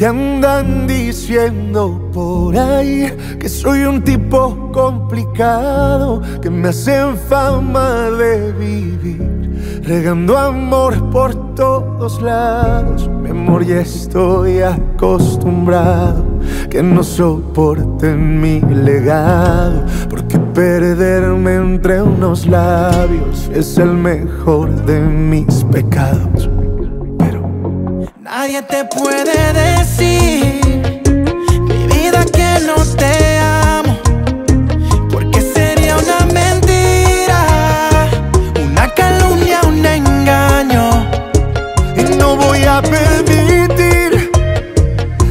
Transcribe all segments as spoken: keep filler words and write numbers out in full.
que andan diciendo por ahí que soy un tipo complicado, que me hacen fama de vivir regando amor por todos lados. Mi amor, ya estoy acostumbrado que no soporten mi legado, porque perderme entre unos labios es el mejor de mis pecados. Nadie te puede decir, mi vida, que no te amo, porque sería una mentira, una calumnia, un engaño. Y no voy a permitir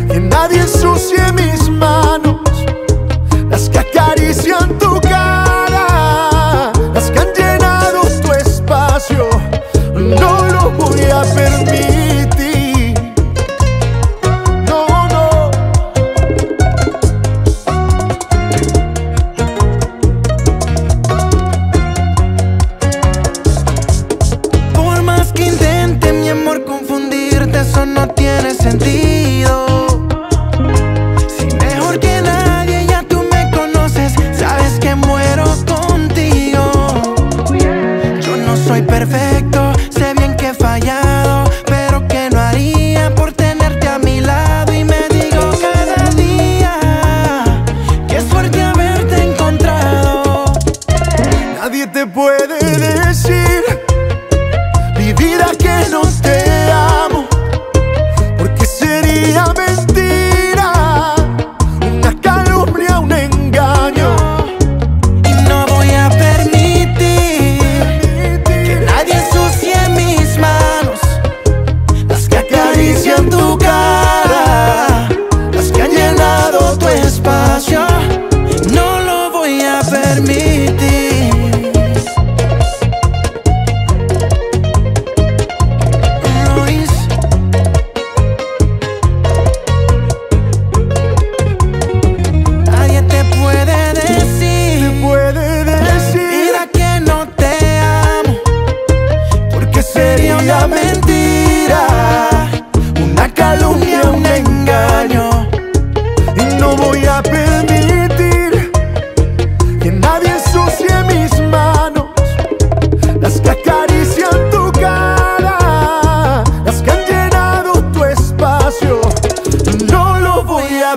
que nadie ensucie mis manos, las que acarician tu cara, las que han llenado tu espacio. No lo voy a permitir.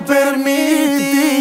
Permitir.